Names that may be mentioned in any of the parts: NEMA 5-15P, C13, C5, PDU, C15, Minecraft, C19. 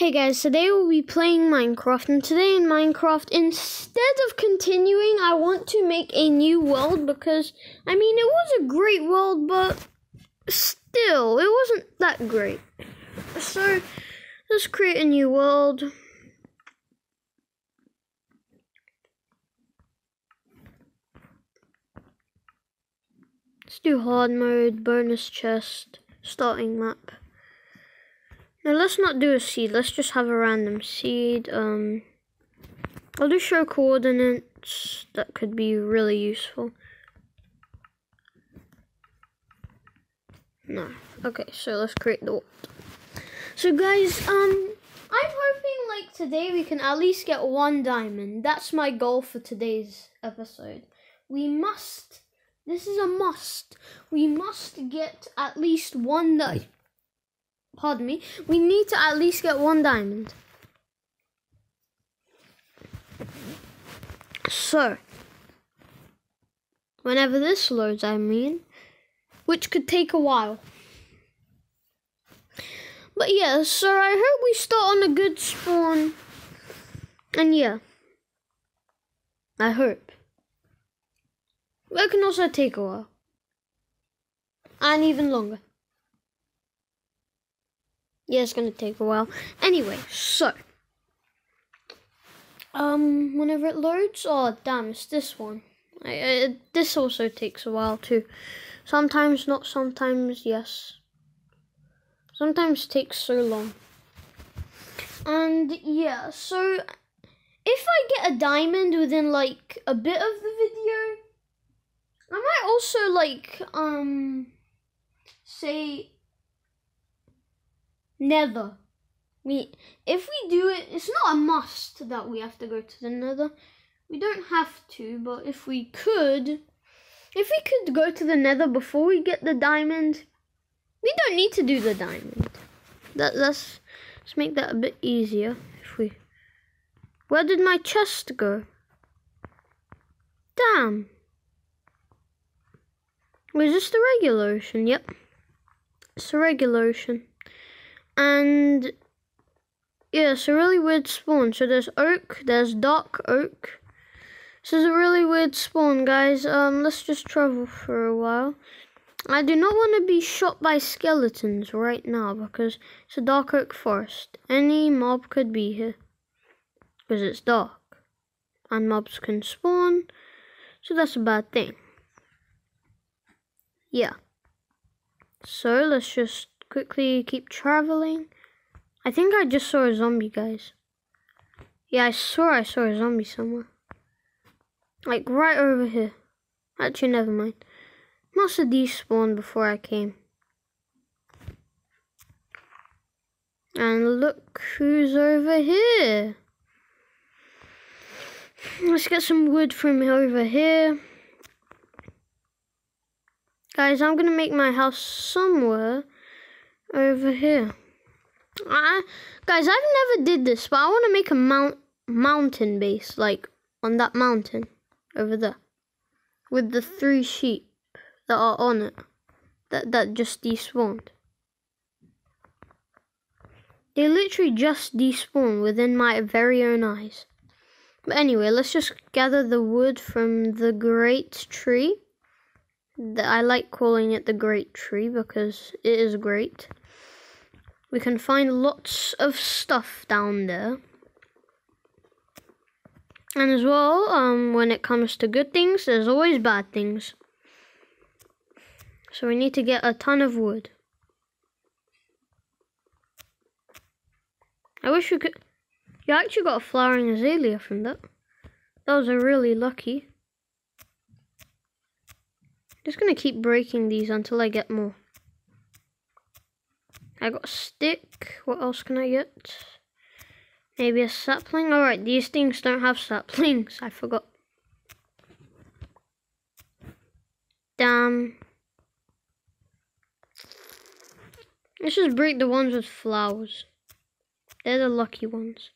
Hey guys, today we'll be playing Minecraft, and today in Minecraft, instead of continuing, I want to make a new world because, I mean, it was a great world, but still, it wasn't that great. So, let's create a new world. Let's do hard mode, bonus chest, starting map. Now let's not do a seed, let's just have a random seed. I'll do show coordinates, that could be really useful. No, okay, so let's create the world. So guys, I'm hoping like today we can at least get one diamond. That's my goal for today's episode. We must get at least one diamond. Pardon me, we need to at least get one diamond. So, whenever this loads, I mean, which could take a while. But yeah, so I hope we start on a good spawn. And yeah, I hope. But it can also take a while. And even longer. Yeah, it's gonna take a while. Anyway, so whenever it loads, oh damn, it's this one. This also takes a while too. Sometimes not, sometimes yes. Sometimes it takes so long. And yeah, so if I get a diamond within like a bit of the video, I might also like say nether. If we do it, it's not a must that we have to go to the nether. We don't have to, but if we could go to the nether before we get the diamond, we don't need to do the diamond. Let's make that a bit easier. Where did my chest go? Damn. Was this the regular ocean? Yep. It's the regular ocean. And yeah, it's a really weird spawn. So there's oak, there's dark oak. This is a really weird spawn, guys. Let's just travel for a while. I do not want to be shot by skeletons right now because it's a dark oak forest. Any mob could be here because it's dark, and mobs can spawn. So that's a bad thing. Yeah. So let's just quickly keep traveling. I think I just saw a zombie, guys. Yeah, I saw a zombie somewhere. Like right over here. Actually, never mind. Must have despawned before I came. And look who's over here. Let's get some wood from over here. Guys, I'm gonna make my house somewhere over here. Guys, I've never did this, but I want to make a mountain base, like on that mountain over there with the 3 sheep that are on it that just despawned. They literally just despawned within my very own eyes. But anyway, let's just gather the wood from the great tree. I like calling it the great tree because it is great. We can find lots of stuff down there. And as well, when it comes to good things, there's always bad things. So we need to get a ton of wood. I wish we could... You actually got a flowering azalea from that. Those are really lucky. Just gonna keep breaking these until I get more. I got a stick. What else can I get? Maybe a sapling. Alright, these things don't have saplings. I forgot. Damn. Let's just break the ones with flowers. They're the lucky ones.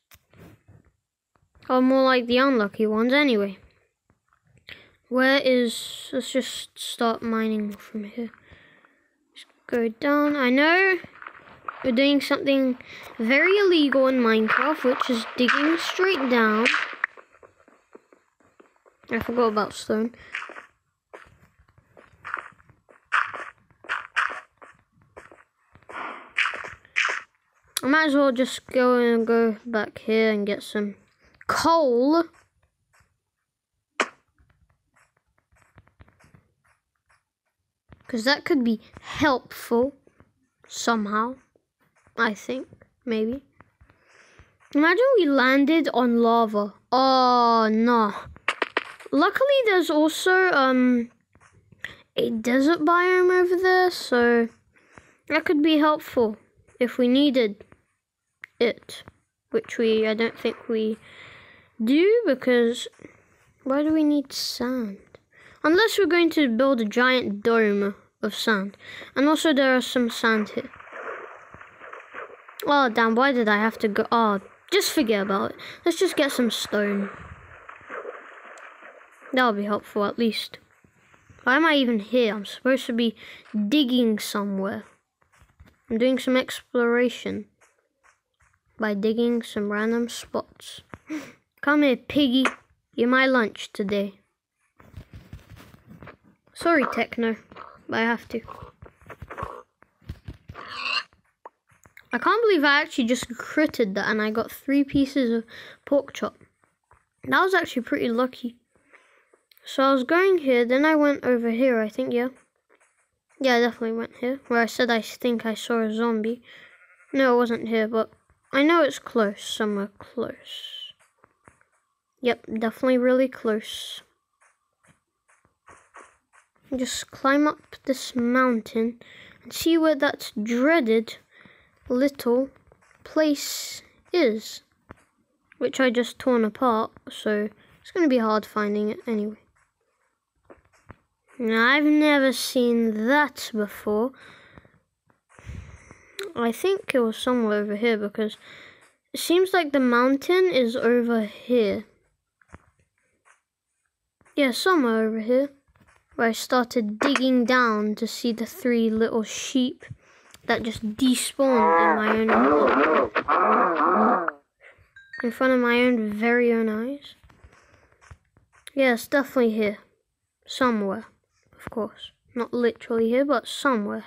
Or more like the unlucky ones anyway. Let's just start mining from here. Just go down. I know. We're doing something very illegal in Minecraft, which is digging straight down. I forgot about stone. I might as well just go back here and get some coal. Because that could be helpful somehow, I think, maybe. Imagine we landed on lava. Oh, no. Luckily, there's also a desert biome over there, so that could be helpful if we needed it, which I don't think we do, because why do we need sand? Unless we're going to build a giant dome of sand. And also there are some sand here. Oh damn, why did I have to go? Oh, just forget about it. Let's just get some stone. That'll be helpful at least. Why am I even here? I'm supposed to be digging somewhere. I'm doing some exploration by digging some random spots. Come here, piggy. You're my lunch today. Sorry, Techno, but I have to. I can't believe I actually just critted that and I got 3 pieces of pork chop. That was actually pretty lucky. So I was going here, then I went over here, I think, yeah. Yeah, I definitely went here, where I said I think I saw a zombie. No, it wasn't here, but I know it's close, somewhere close. Yep, definitely really close. Just climb up this mountain and see where that dreaded little place is, which I just torn apart, so it's going to be hard finding it anyway. Now, I've never seen that before. I think it was somewhere over here, because it seems like the mountain is over here. Yeah, somewhere over here. Where I started digging down to see the 3 little sheep that just despawned in my own apartment. In front of my own very own eyes. Yeah, it's definitely here. Somewhere, of course. Not literally here, but somewhere.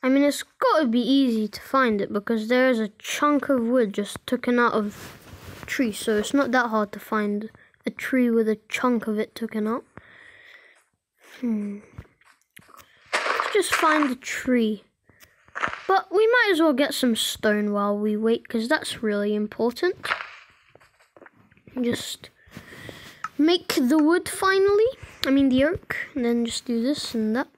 I mean, it's gotta be easy to find it because there is a chunk of wood just taken out of a tree, so it's not that hard to find a tree with a chunk of it taken out. Let's just find a tree. But we might as well get some stone while we wait, because that's really important. Just make the wood finally. I mean the oak. And then just do this and that.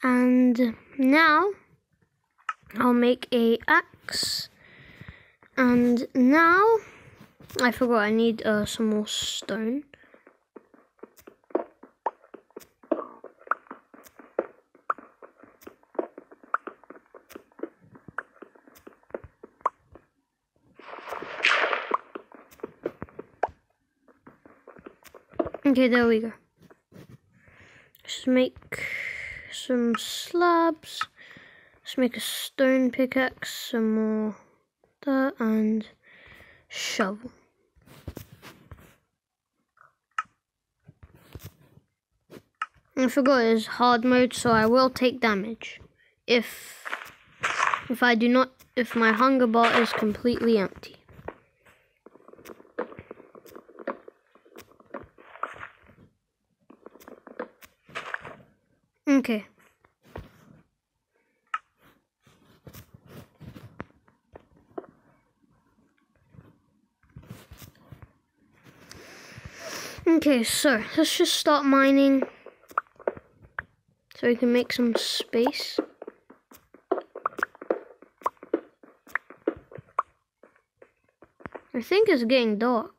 And now I'll make an axe. And now I forgot I need some more stone. Okay, there we go. Just make some slabs. Let's make a stone pickaxe, some more that, and shovel. I forgot it's hard mode, so I will take damage if my hunger bar is completely empty. Okay. Okay, so let's just start mining so we can make some space. I think it's getting dark.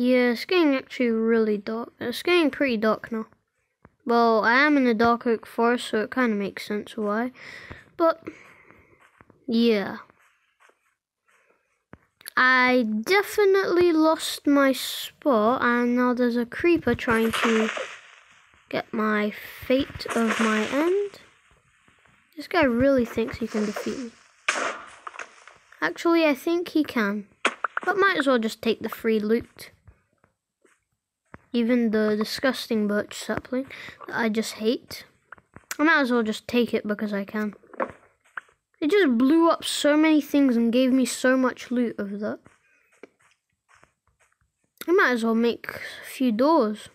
Yeah, it's getting actually really dark. It's getting pretty dark now. Well, I am in a dark oak forest, so it kind of makes sense why. But, yeah. I definitely lost my spot, and now there's a creeper trying to get my fate of my end. This guy really thinks he can defeat me. Actually, I think he can. But might as well just take the free loot. Even the disgusting birch sapling that I just hate. I might as well just take it because I can. It just blew up so many things and gave me so much loot over that. I might as well make a few doors.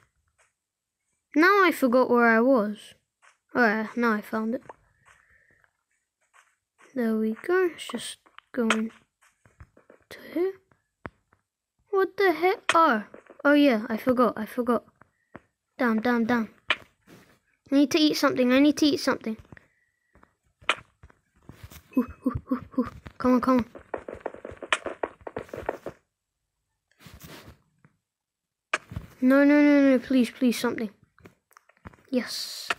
Now I forgot where I was. Alright, now I found it. There we go. It's just going to here. What the heck? Oh yeah, I forgot. Damn. I need to eat something. Ooh. Come on. No, please, something. Yes.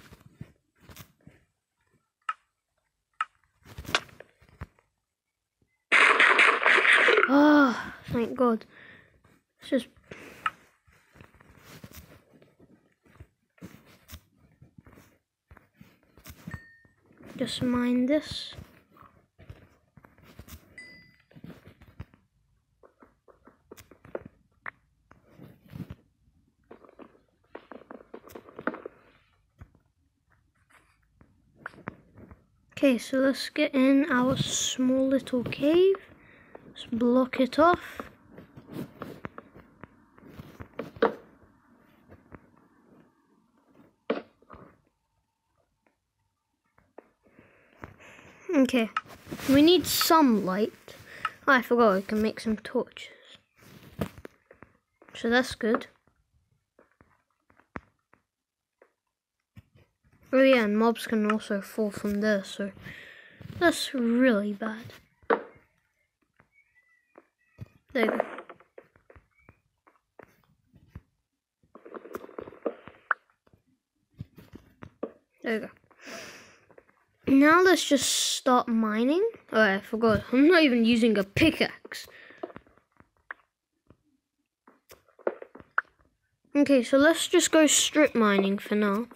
Oh, thank God. It's just... mine this. Okay, so let's get in our small little cave. Let's block it off. Okay, we need some light. Oh, I forgot I can make some torches. So that's good. Oh yeah, and mobs can also fall from there, so that's really bad. There you go. There you go. Now let's just start mining. Oh, I forgot. I'm not even using a pickaxe. Okay, so let's just go strip mining for now.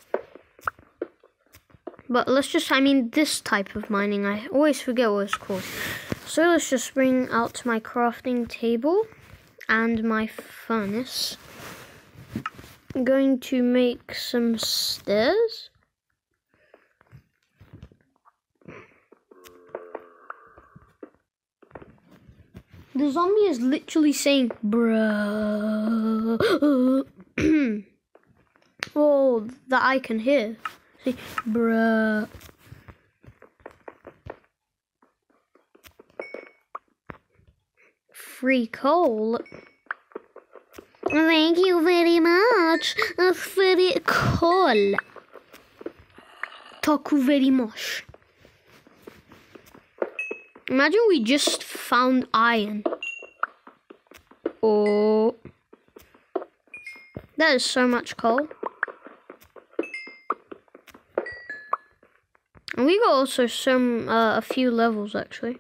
But let's just, I mean, this type of mining, I always forget what it's called. So let's just bring out my crafting table and my furnace. I'm going to make some stairs. The zombie is literally saying, bruh. Oh, that I can hear. See, bruh. Free coal. Thank you very much. Free coal. Thank you very much. Imagine we just found iron. Oh. That is so much coal. And we got also some, a few levels actually.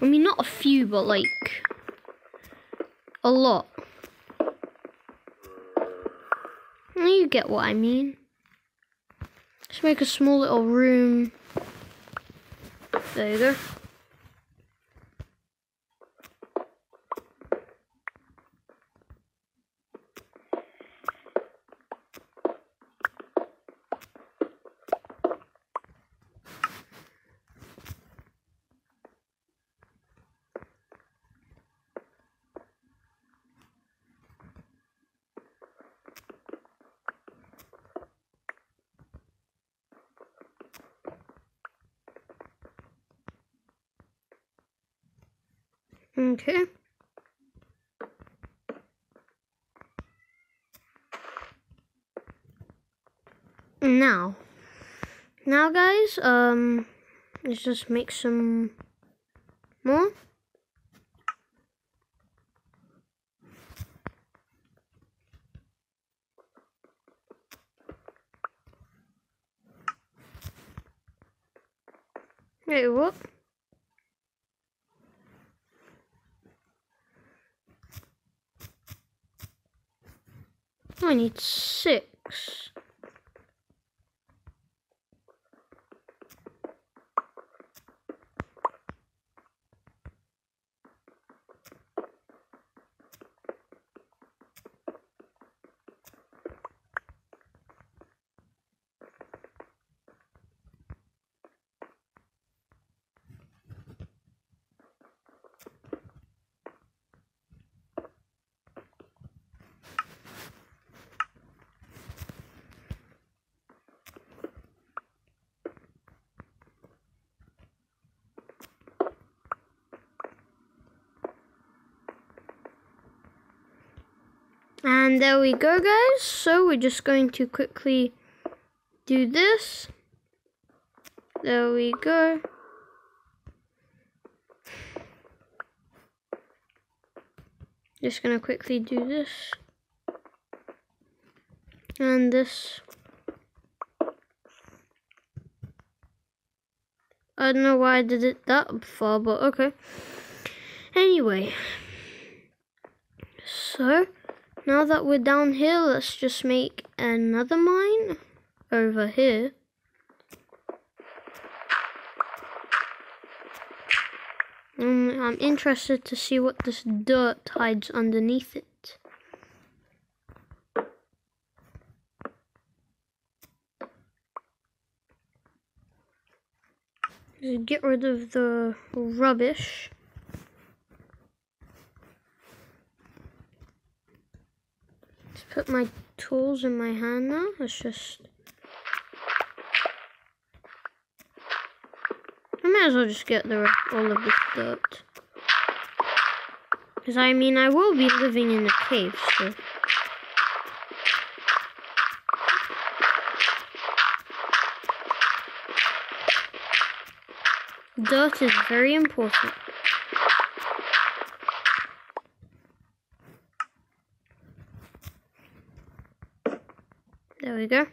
I mean, not a few, but like, a lot. You get what I mean. Let's make a small little room. There you go. Okay. Now Now guys, let's just make some more. Wait, what? I need 6. And there we go, guys. So we're just going to quickly do this. There we go. Just gonna quickly do this. And this. I don't know why I did it that far, but okay. Anyway. So now that we're down here, let's just make another mine over here. I'm interested to see what this dirt hides underneath it. Just get rid of the rubbish. Put my tools in my hand now. Let's just, I might as well just get all of this dirt, because I mean I will be living in a cave, so dirt is very important. There we go.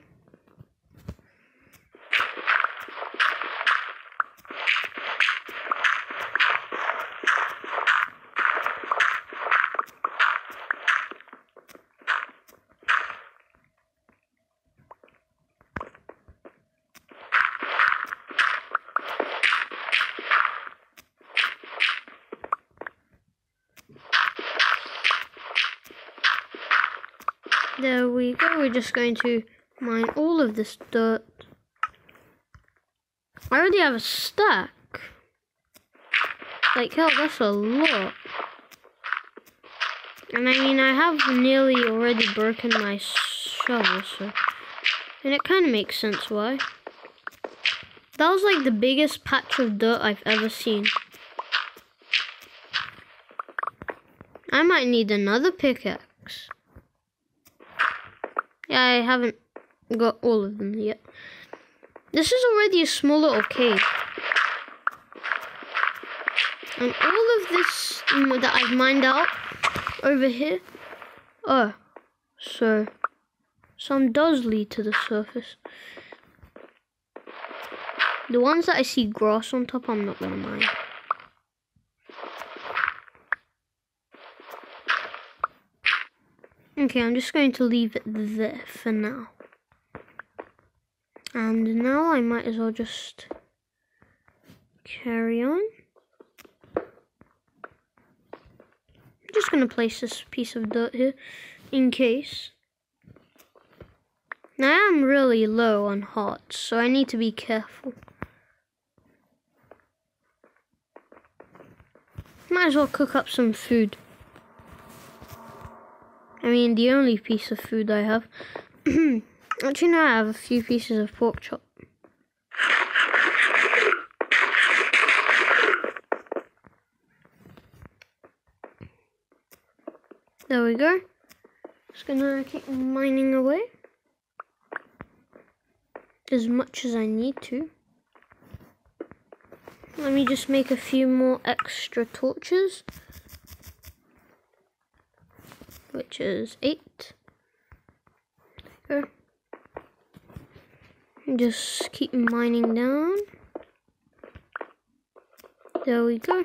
There we go, we're just going to mine all of this dirt. I already have a stack. Like hell, that's a lot. And I mean, I have nearly already broken my shovel, so. And it kind of makes sense why. That was like the biggest patch of dirt I've ever seen. I might need another pickaxe. Yeah, I haven't got all of them yet. This is already a small little cave. And all of this that I've mined out over here. Oh, so some does lead to the surface. The ones that I see grass on top, I'm not gonna mine. Okay, I'm just going to leave it there for now. And now I might as well just carry on. I'm just going to place this piece of dirt here in case. Now I am really low on hearts, so I need to be careful. Might as well cook up some food. I mean, the only piece of food I have. Actually, no, I have a few pieces of pork chop. There we go. Just gonna keep mining away. as much as I need to. Let me just make a few more extra torches, which is 8. There we go. And just keep mining down. There we go.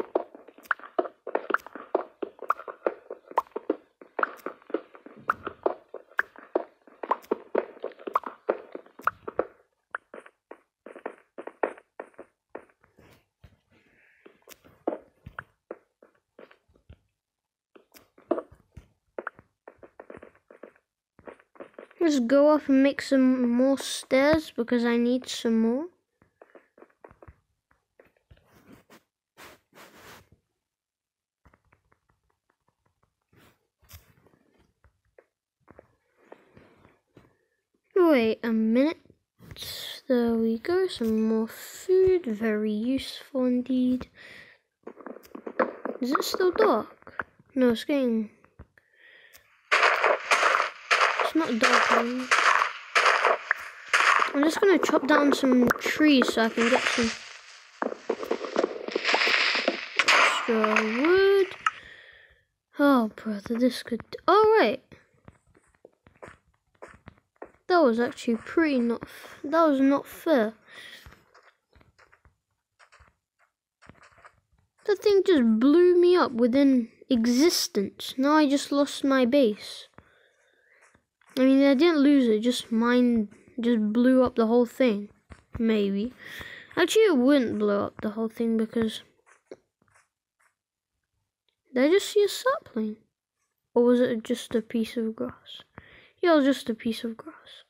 Just go off and make some more stairs because I need some more. Wait a minute. There we go. Some more food. Very useful indeed. Is it still dark? No, it's getting... It's not dark anymore. I'm just going to chop down some trees so I can get some extra wood. Oh, brother, this could... Oh, right. That was actually pretty not... That was not fair. That thing just blew me up within existence. Now I just lost my base. I mean, I didn't lose it, just mine just blew up the whole thing, maybe. Actually, it wouldn't blow up the whole thing because... Did I just see a sapling? Or was it just a piece of grass? Yeah, it was just a piece of grass.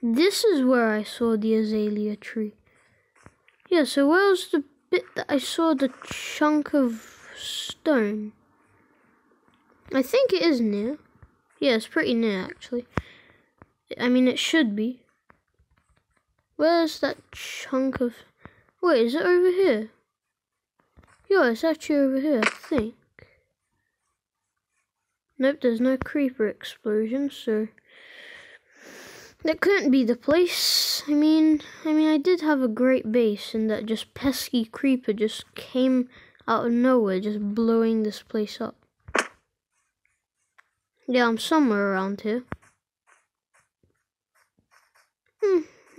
This is where I saw the azalea tree. Yeah, so where was the... bit that I saw the chunk of stone. I think it is near. Yeah, it's pretty near actually. I mean, it should be. Where's that chunk of... Wait, is it over here? Yeah, it's actually over here, I think. Nope, there's no creeper explosion, so... That couldn't be the place. I mean, I did have a great base, and that just pesky creeper just came out of nowhere, just blowing this place up. Yeah, I'm somewhere around here.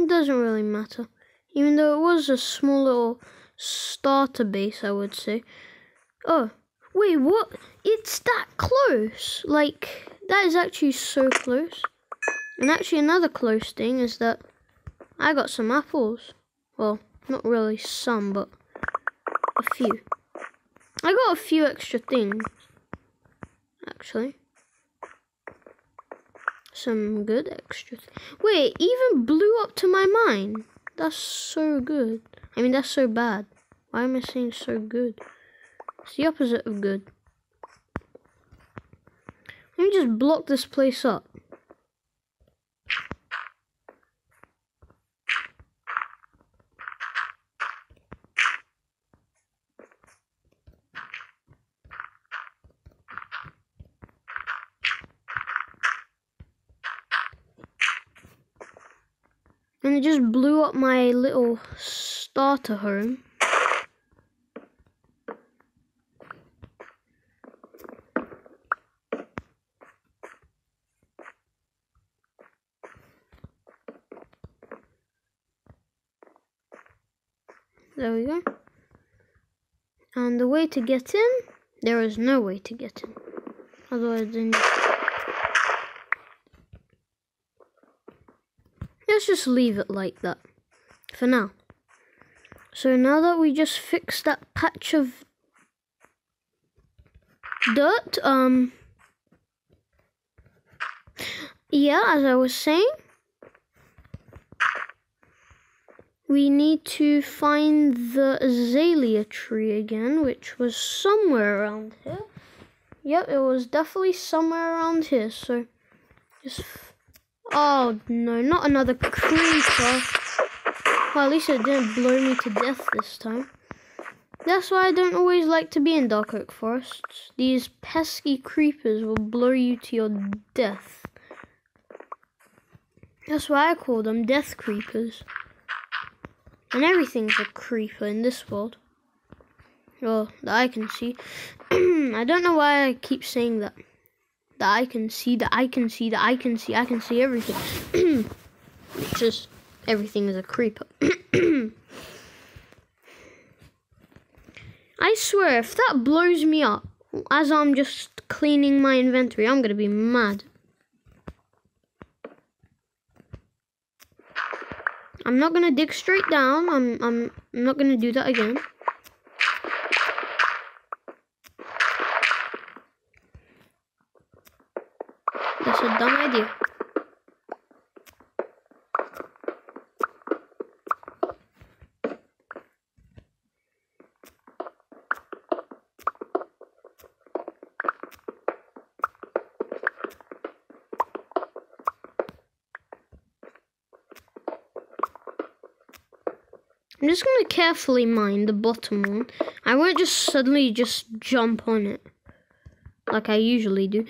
It doesn't really matter. Even though it was a small little starter base, I would say. Oh, wait, what? It's that close! Like, that is actually so close. And actually another close thing is that I got some apples. Well, not really some, but a few. I got a few extra things, actually. Some good extra things. Wait, it even blew up to my mine. That's so good. I mean, that's so bad. Why am I saying so good? It's the opposite of good. Let me just block this place up. And it just blew up my little starter home. There we go. And the way to get in? There is no way to get in. Otherwise, then... Let's just leave it like that for now. So now that we just fixed that patch of dirt, yeah, as I was saying, we need to find the azalea tree again, which was somewhere around here. Yep, it was definitely somewhere around here, so just... Oh no, not another creeper. Well, at least it didn't blow me to death this time. That's why I don't always like to be in dark oak forests. These pesky creepers will blow you to your death. That's why I call them death creepers. And everything's a creeper in this world. Well, that I can see. I don't know why I keep saying that. I can see everything. It's just everything is a creeper. I swear, if that blows me up as I'm just cleaning my inventory, I'm going to be mad. I'm not going to dig straight down. I'm not going to do that again. That's a dumb idea. I'm just going to carefully mine the bottom one. I won't just suddenly just jump on it like I usually do.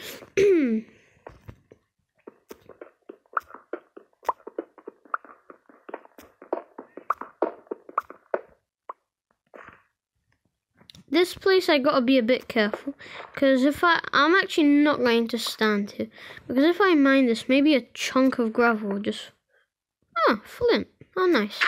This place I gotta be a bit careful, because if I'm actually not going to stand here, because if I mine this, maybe a chunk of gravel will just flint. Oh, nice.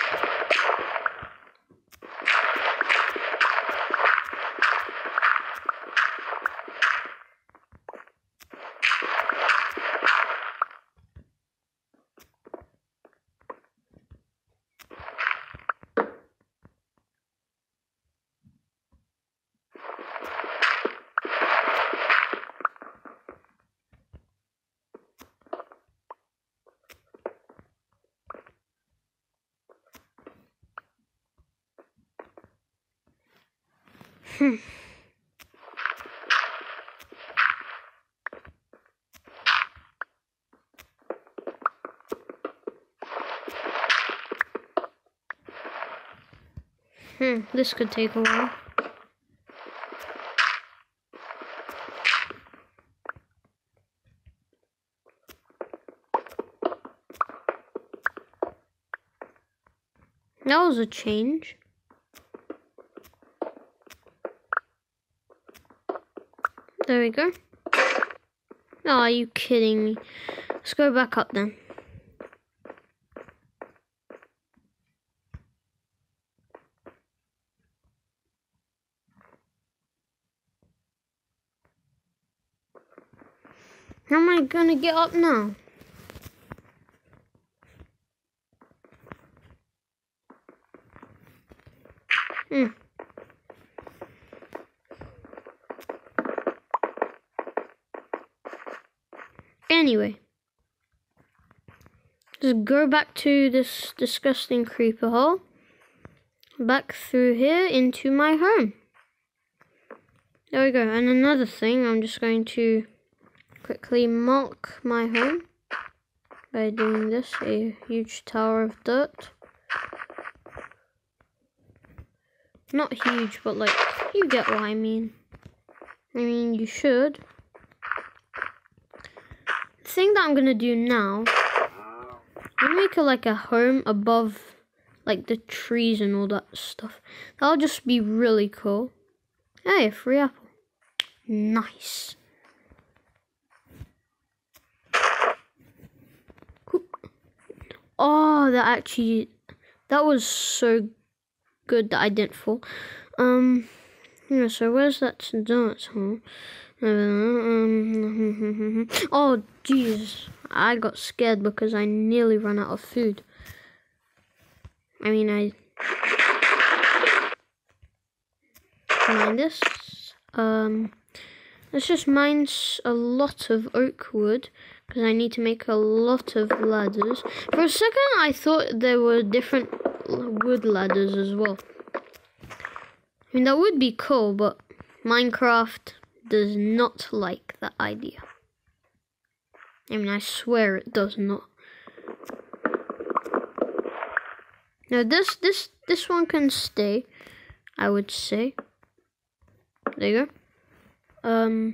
This could take a while. That was a change. There we go. Oh, are you kidding me? Let's go back up then. How am I gonna get up now? Anyway, just go back to this disgusting creeper hole, back through here into my home. There we go. And another thing, I'm just going to quickly mark my home by doing this, a huge tower of dirt. Not huge, but like, you get what I mean. I mean, you should. Thing that I'm gonna do now, I'm gonna make a home above like the trees and all that stuff. That'll just be really cool. Hey, a free apple, nice. Oh, that was so good that I didn't fall. Yeah, so where's that donut hole? Oh, jeez. I got scared because I nearly ran out of food. I mean, I mine this. Let's just mine a lot of oak wood, because I need to make a lot of ladders. For a second, I thought there were different wood ladders as well. I mean, that would be cool, but Minecraft does not like that idea. I mean, I swear it does not. Now this one can stay. I would say. There you go.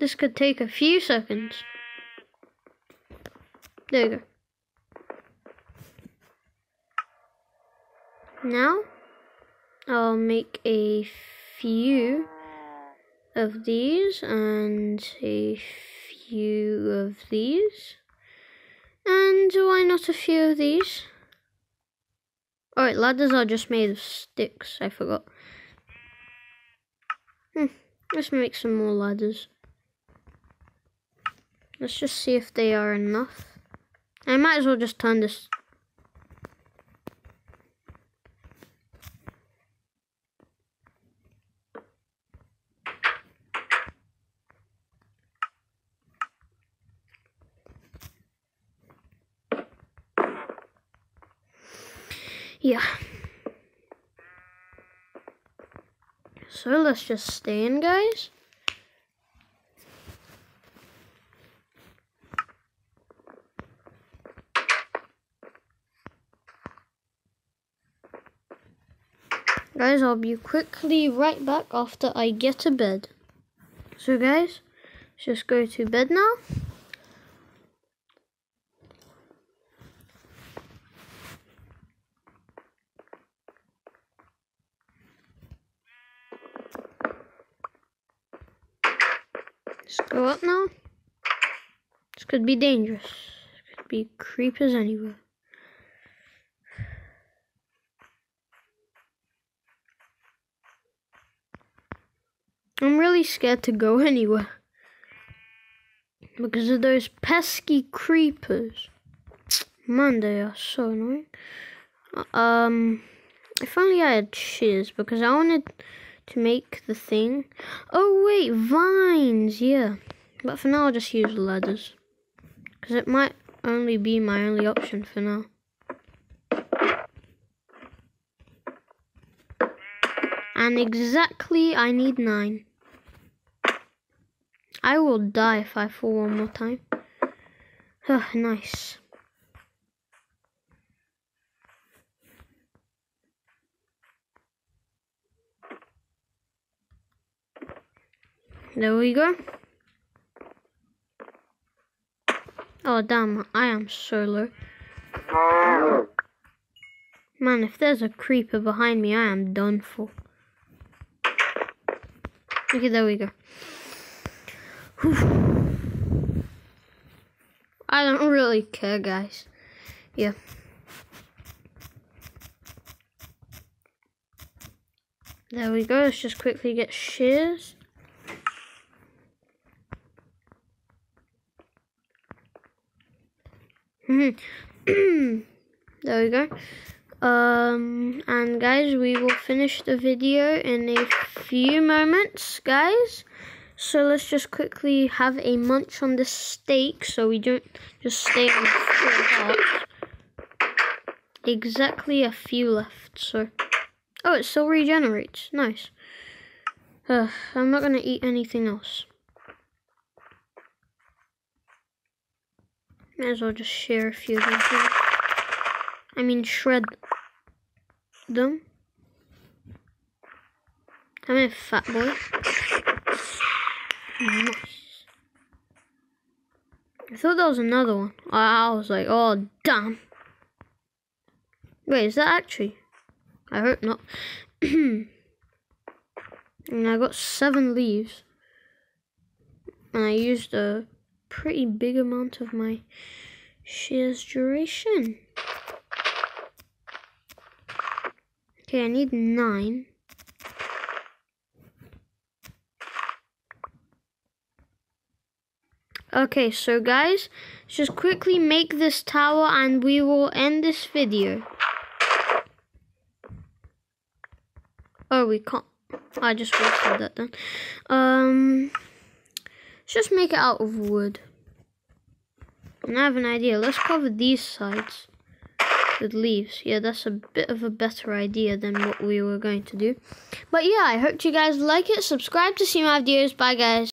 This could take a few seconds. There you go. Now, I'll make a few of these and a few of these. And why not a few of these? Alright, ladders are just made of sticks, I forgot. Let's make some more ladders. Let's just see if they are enough. I might as well just turn this. Yeah. So let's just stay in, guys. Guys, I'll be quickly right back after I get to bed. So guys, let's just go to bed now. Let's go up now. This could be dangerous. This could be creepers anywhere. I'm really scared to go anywhere because of those pesky creepers. Man, they are so annoying. If only I had shears, because I wanted to make the thing. Oh wait, vines, yeah. But for now, I'll just use ladders because it might only be my only option for now. And exactly, I need 9. I will die if I fall one more time. Nice. There we go. Oh damn, I am so low. Man, if there's a creeper behind me, I am done for. Okay, there we go. Whew. I don't really care, guys. Yeah. There we go. Let's just quickly get shears. There we go. And guys, we will finish the video in a few moments, guys. So let's just quickly have a munch on the steak so we don't just stay on the full heart. Exactly a few left, so. Oh, it still regenerates. Nice. I'm not going to eat anything else. Might as well just share a few of them. I mean, shred them. I'm a fat boy. Nice. I thought that was another one. I was like, oh, damn. Wait, is that actually? I hope not. And I got 7 leaves. And I used a pretty big amount of my shears duration. Okay, I need 9. Okay, so guys, let's just quickly make this tower and we will end this video. Oh, we can't. I just wasted that then. Let's just make it out of wood. And I have an idea. Let's cover these sides with leaves. Yeah, that's a bit of a better idea than what we were going to do. But yeah, I hope you guys like it. Subscribe to see my videos. Bye, guys.